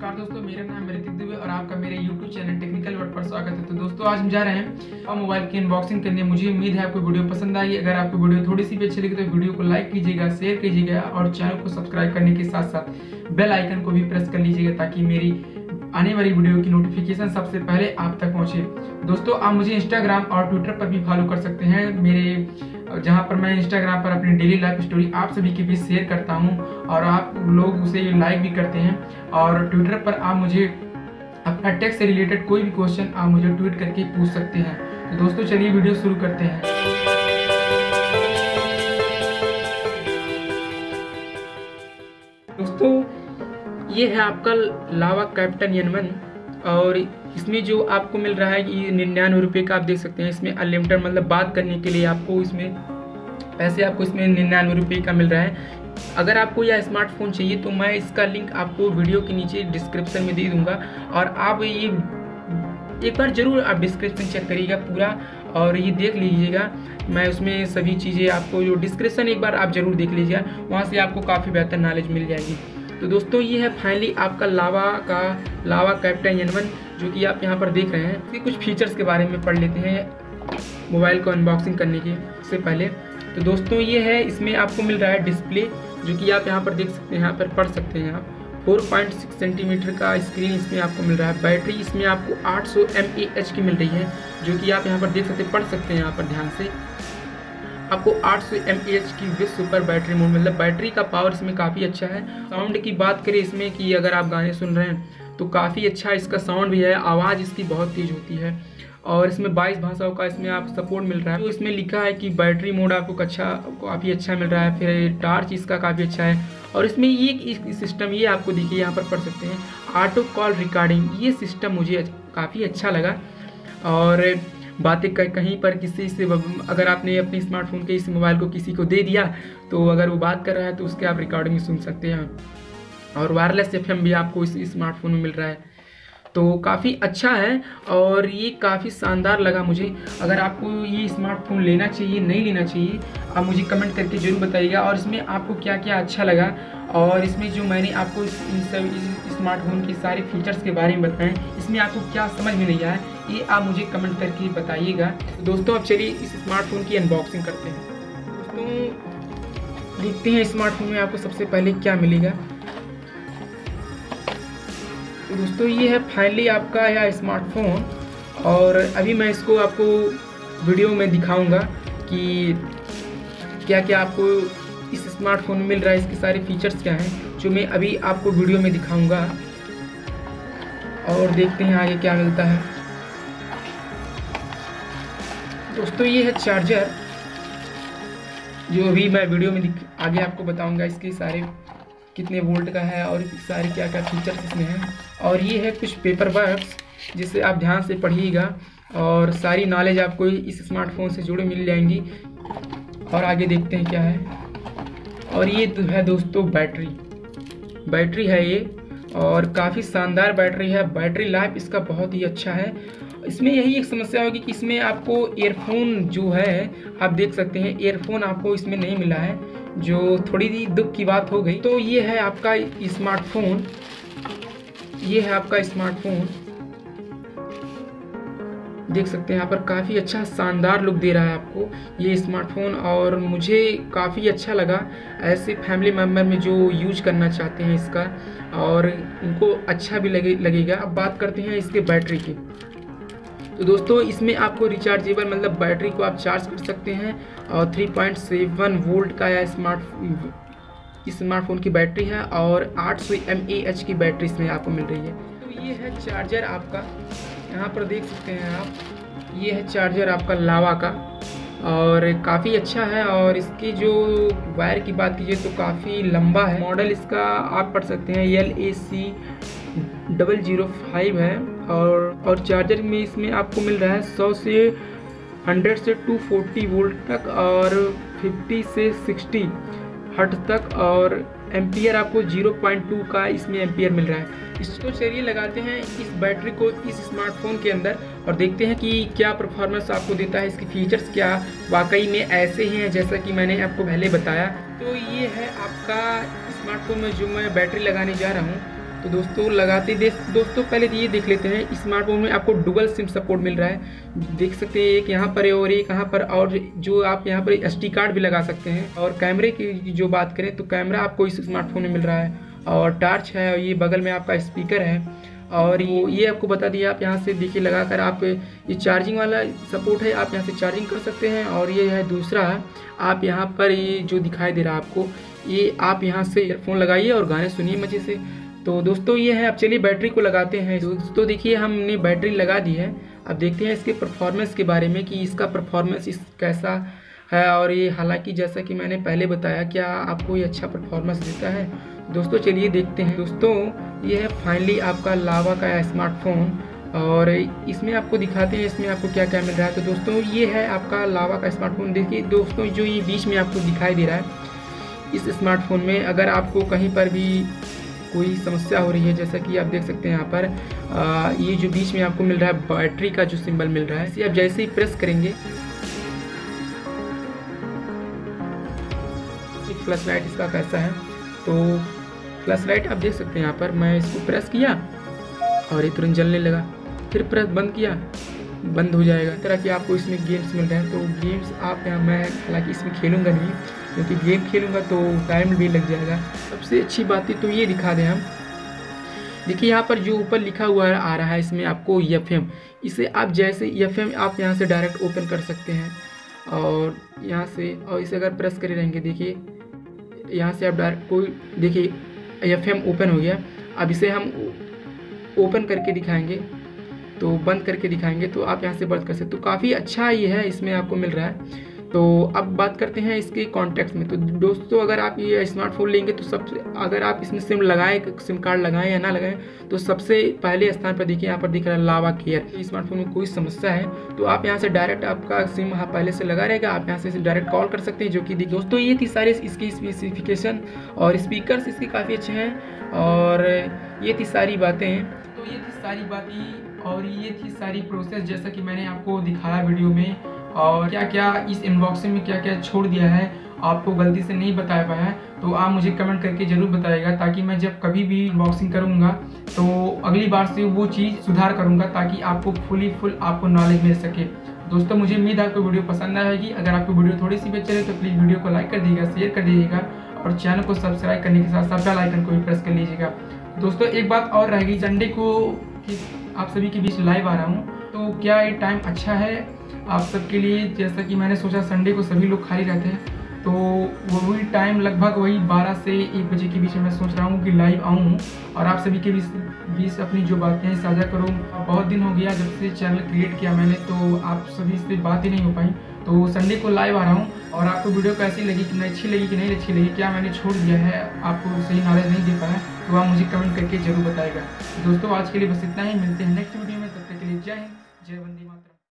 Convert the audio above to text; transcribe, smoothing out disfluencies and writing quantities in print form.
नमस्कार दोस्तों, मेरा नाम मेरिटिक द्विवेदी और आपका मेरे YouTube चैनल टेक्निकल वर्ड पर स्वागत है। तो दोस्तों आज हम जा रहे हैं और मोबाइल की अनबॉक्सिंग करने। मुझे उम्मीद है आपको वीडियो पसंद आई। अगर आपको वीडियो थोड़ी सी भी अच्छी लगी तो वीडियो को लाइक कीजिएगा, शेयर कीजिएगा और चैनल को सब्सक्राइब करने के साथ साथ बेल आइकन को भी प्रेस कर लीजिएगा ताकि मेरी आने वाली वीडियो की नोटिफिकेशन सबसे पहले आप तक पहुँचे। दोस्तों आप मुझे इंस्टाग्राम और ट्विटर पर भी फॉलो कर सकते हैं, मेरे जहाँ पर मैं इंस्टाग्राम पर अपनी डेली लाइफ स्टोरी आप सभी के बीच शेयर करता हूँ और आप लोग उसे लाइक भी करते हैं। और ट्विटर पर आप मुझे अपना टेक से रिलेटेड कोई भी क्वेश्चन आप मुझे ट्वीट करके पूछ सकते हैं। तो दोस्तों चलिए वीडियो शुरू करते हैं। दोस्तों ये है आपका लावा कैप्टन N1 और इसमें जो आपको मिल रहा है ये 99 रुपये का आप देख सकते हैं। इसमें अनलिमिटेड मतलब बात करने के लिए आपको इसमें पैसे आपको इसमें 99 रुपये का मिल रहा है। अगर आपको यह स्मार्टफोन चाहिए तो मैं इसका लिंक आपको वीडियो के नीचे डिस्क्रिप्शन में दे दूंगा और आप ये एक बार ज़रूर आप डिस्क्रिप्शन चेक करिएगा पूरा और ये देख लीजिएगा। मैं उसमें सभी चीज़ें आपको जो डिस्क्रिप्शन एक बार आप ज़रूर देख लीजिएगा, वहाँ से आपको काफ़ी बेहतर नॉलेज मिल जाएगी। तो दोस्तों ये है फाइनली आपका लावा कैप्टन N1 जो कि आप यहाँ पर देख रहे हैं। इसके कुछ फीचर्स के बारे में पढ़ लेते हैं मोबाइल को अनबॉक्सिंग करने के से पहले। तो दोस्तों ये है, इसमें आपको मिल रहा है डिस्प्ले जो कि आप यहाँ पर देख सकते हैं, यहाँ पर पढ़ सकते हैं आप। 4.6 सेंटीमीटर का स्क्रीन इसमें आपको मिल रहा है। बैटरी इसमें आपको 800 mAh की मिल रही है जो कि आप यहाँ पर देख सकते हैं, पढ़ सकते हैं यहाँ पर ध्यान से। आपको 800 mAh की विद सुपर बैटरी मोड मतलब बैटरी का पावर इसमें काफ़ी अच्छा है। साउंड की बात करें इसमें कि अगर आप गाने सुन रहे हैं तो काफ़ी अच्छा इसका साउंड भी है, आवाज़ इसकी बहुत तेज़ होती है और इसमें 22 भाषाओं का इसमें आप सपोर्ट मिल रहा है। तो इसमें लिखा है कि बैटरी मोड आपको काफ़ी अच्छा मिल रहा है, फिर टार्च इसका काफ़ी अच्छा है और इसमें ये सिस्टम ये आपको देखिए यहाँ पर पढ़ सकते हैं ऑटो कॉल रिकॉर्डिंग। ये सिस्टम मुझे काफ़ी अच्छा लगा और बातें कहीं पर किसी से अगर आपने अपने स्मार्टफोन के इस मोबाइल को किसी को दे दिया तो अगर वो बात कर रहा है तो उसके आप रिकॉर्डिंग सुन सकते हैं। और वायरलेस FM भी आपको इस स्मार्टफोन में मिल रहा है तो काफ़ी अच्छा है और ये काफ़ी शानदार लगा मुझे। अगर आपको ये स्मार्टफोन लेना चाहिए नहीं लेना चाहिए आप मुझे कमेंट करके ज़रूर बताइएगा और इसमें आपको क्या क्या अच्छा लगा। और इसमें जो मैंने आपको इस स्मार्टफोन के सारे फीचर्स के बारे में बताएं इसमें आपको क्या समझ में नहीं आया ये आप मुझे कमेंट करके बताइएगा। तो दोस्तों अब चलिए इस स्मार्टफोन की अनबॉक्सिंग करते हैं। दोस्तों देखते हैं स्मार्टफोन में आपको सबसे पहले क्या मिलेगा। दोस्तों ये है फाइनली आपका यह स्मार्टफोन और अभी मैं इसको आपको वीडियो में दिखाऊंगा कि क्या क्या आपको इस स्मार्टफोन में मिल रहा है, इसके सारे फीचर्स क्या हैं जो मैं अभी आपको वीडियो में दिखाऊंगा और देखते हैं आगे क्या मिलता है। दोस्तों ये है चार्जर जो अभी मैं वीडियो में आगे आपको बताऊंगा इसके सारे कितने वोल्ट का है और सारे क्या क्या फीचर्स इसमें हैं। और ये है कुछ पेपर वर्क्स जिसे आप ध्यान से पढ़िएगा और सारी नॉलेज आपको इस स्मार्टफोन से जुड़े मिल जाएंगी। और आगे देखते हैं क्या है। और ये तो है दोस्तों बैटरी है ये और काफ़ी शानदार बैटरी है। बैटरी लाइफ इसका बहुत ही अच्छा है। इसमें यही एक समस्या होगी कि इसमें आपको एयरफोन जो है आप देख सकते हैं एयरफोन आपको इसमें नहीं मिला है जो थोड़ी सी दुख की बात हो गई। तो ये है आपका स्मार्टफोन, ये है आपका स्मार्टफोन देख सकते हैं यहाँ पर काफ़ी अच्छा शानदार लुक दे रहा है आपको ये स्मार्टफोन और मुझे काफ़ी अच्छा लगा। ऐसे फैमिली मेम्बर में जो यूज करना चाहते हैं इसका और उनको अच्छा भी लगेगा। अब बात करते हैं इसके बैटरी की। तो दोस्तों इसमें आपको रिचार्जेबल मतलब बैटरी को आप चार्ज कर सकते हैं और 3.7 वोल्ट का यह स्मार्टफोन की बैटरी है और 800 mAh की बैटरी इसमें आपको मिल रही है। तो ये है चार्जर आपका, यहाँ पर देख सकते हैं आप, ये है चार्जर आपका लावा का और काफ़ी अच्छा है। और इसकी जो वायर की बात कीजिए तो काफ़ी लंबा है। मॉडल इसका आप पढ़ सकते हैं LAC0005 है और चार्जर में इसमें आपको मिल रहा है 100 से 100 से 240 वोल्ट तक और 50 से 60 हर्ट्ज तक और एम्पियर आपको 0.2 का इसमें एम्पियर मिल रहा है। इसको चलिए लगाते हैं इस बैटरी को इस स्मार्टफोन के अंदर और देखते हैं कि क्या परफॉर्मेंस आपको देता है, इसके फीचर्स क्या वाकई में ऐसे ही हैं जैसा कि मैंने आपको पहले बताया। तो ये है आपका स्मार्टफोन में जो मैं बैटरी लगाने जा रहा हूँ तो दोस्तों लगाते दोस्तों पहले ये देख लेते हैं स्मार्टफोन में आपको डुअल सिम सपोर्ट मिल रहा है। देख सकते हैं एक यहाँ पर है और एक यहाँ पर, और जो आप यहाँ पर SD कार्ड भी लगा सकते हैं। और कैमरे की जो बात करें तो कैमरा आपको इस स्मार्टफोन में मिल रहा है और टार्च है और ये बगल में आपका स्पीकर है। और ये आपको बता दिया, आप यहाँ से देखिए लगा कर आप ये चार्जिंग वाला सपोर्ट है, आप यहाँ से चार्जिंग कर सकते हैं। और ये है दूसरा, आप यहाँ पर ये जो दिखाई दे रहा है आपको, ये आप यहाँ से ईयरफोन लगाइए और गाने सुनिए मजे से। तो दोस्तों ये है। अब चलिए बैटरी को लगाते हैं। दोस्तों देखिए हमने बैटरी लगा दी है, अब देखते हैं इसके परफॉर्मेंस के बारे में कि इसका परफॉर्मेंस कैसा है। और ये हालांकि जैसा कि मैंने पहले बताया, क्या आपको ये अच्छा परफॉर्मेंस देता है। दोस्तों चलिए देखते हैं। दोस्तों ये है फाइनली आपका लावा का स्मार्टफोन, और इसमें आपको दिखाते हैं इसमें आपको क्या क्या मिल रहा है। तो दोस्तों ये है आपका लावा का स्मार्टफोन। देखिए दोस्तों जो ये बीच में आपको दिखाई दे रहा है इस स्मार्टफोन में, अगर आपको कहीं पर भी कोई समस्या हो रही है, जैसा कि आप देख सकते हैं यहाँ पर ये जो बीच में आपको मिल रहा है बैटरी का जो सिंबल मिल रहा है, इसे आप जैसे ही प्रेस करेंगे फ्लैश लाइट इसका कैसा है। तो फ्लैश लाइट आप देख सकते हैं यहाँ पर, मैं इसको प्रेस किया और ये तुरंत जलने लगा, फिर प्रेस बंद किया, बंद हो जाएगा। इस तरह की आपको इसमें गेम्स मिल रहे हैं। तो गेम्स आप यहाँ, मैं हालांकि इसमें खेलूँगा नहीं, क्योंकि गेम खेलूँगा तो टाइम भी लग जाएगा। सबसे अच्छी बात है तो ये दिखा दें हम। देखिए यहाँ पर जो ऊपर लिखा हुआ आ रहा है इसमें आपको FM, इसे आप जैसे FM आप यहाँ से डायरेक्ट ओपन कर सकते हैं और यहाँ से, और इसे अगर प्रेस करे रहेंगे, देखिए यहाँ से आप डायरेक्ट कोई, देखिए FM ओपन हो गया। अब इसे हम ओपन करके दिखाएंगे, तो बंद करके दिखाएंगे, तो आप यहाँ से बंद कर सकते। तो काफ़ी अच्छा ये है, इसमें आपको मिल रहा है। तो अब बात करते हैं इसके कॉन्टैक्ट्स में। तो दोस्तों अगर आप ये स्मार्टफोन लेंगे तो सबसे, अगर आप इसमें सिम लगाएं, सिम कार्ड लगाएं या ना लगाएं, तो सबसे पहले स्थान पर देखिए यहाँ पर दिख रहा है लावा केयर। स्मार्टफोन में कोई समस्या है तो आप यहाँ से डायरेक्ट, आपका सिम पहले से लगा रहेगा, आप यहाँ से डायरेक्ट कॉल कर सकते हैं। जो कि दोस्तों ये थी सारी इसकी स्पेसिफिकेशन, और स्पीकर्स इसके काफ़ी अच्छे हैं, और ये थी सारी बातें। तो ये थी सारी बातें और ये थी सारी प्रोसेस, जैसा कि मैंने आपको दिखाया वीडियो में, और क्या क्या इस इनबॉक्सिंग में क्या क्या छोड़ दिया है आपको गलती से नहीं बता पाया है, तो आप मुझे कमेंट करके ज़रूर बताइएगा, ताकि मैं जब कभी भी इनबॉक्सिंग करूँगा तो अगली बार से वो चीज़ सुधार करूँगा, ताकि आपको फुल आपको नॉलेज मिल सके। दोस्तों मुझे उम्मीद है आपको वीडियो पसंद आएगी। अगर आपको वीडियो थोड़ी सी भी अच्छी लगे तो प्लीज़ वीडियो को लाइक कर दीजिएगा, शेयर कर दीजिएगा, और चैनल को सब्सक्राइब करने के साथ साथ बेल आइकन को भी प्रेस कर लीजिएगा। दोस्तों एक बात और रहेगी, संडे को आप सभी के बीच लाइव आ रहा हूँ, तो क्या ये टाइम अच्छा है आप सबके लिए? जैसा कि मैंने सोचा संडे को सभी लोग खाली रहते हैं, तो वही टाइम लगभग वही 12 से 1 बजे के बीच में मैं सोच रहा हूँ कि लाइव आऊँ और आप सभी के बीच अपनी जो बातें साझा करूँ। बहुत दिन हो गया जब से चैनल क्रिएट किया मैंने, तो आप सभी से बात ही नहीं हो पाई। तो संडे को लाइव आ रहा हूँ, और आपको वीडियो कैसी लगी, कि नहीं अच्छी लगी कि नहीं अच्छी लगी, क्या मैंने छोड़ दिया है, आपको सही नॉलेज नहीं दे पाया, तो आप मुझे कमेंट करके जरूर बताएगा। दोस्तों आज के लिए बस इतना ही, मिलते हैं नेक्स्ट वीडियो में, तब तक के लिए जय हिंद, जय वंदे मातरम।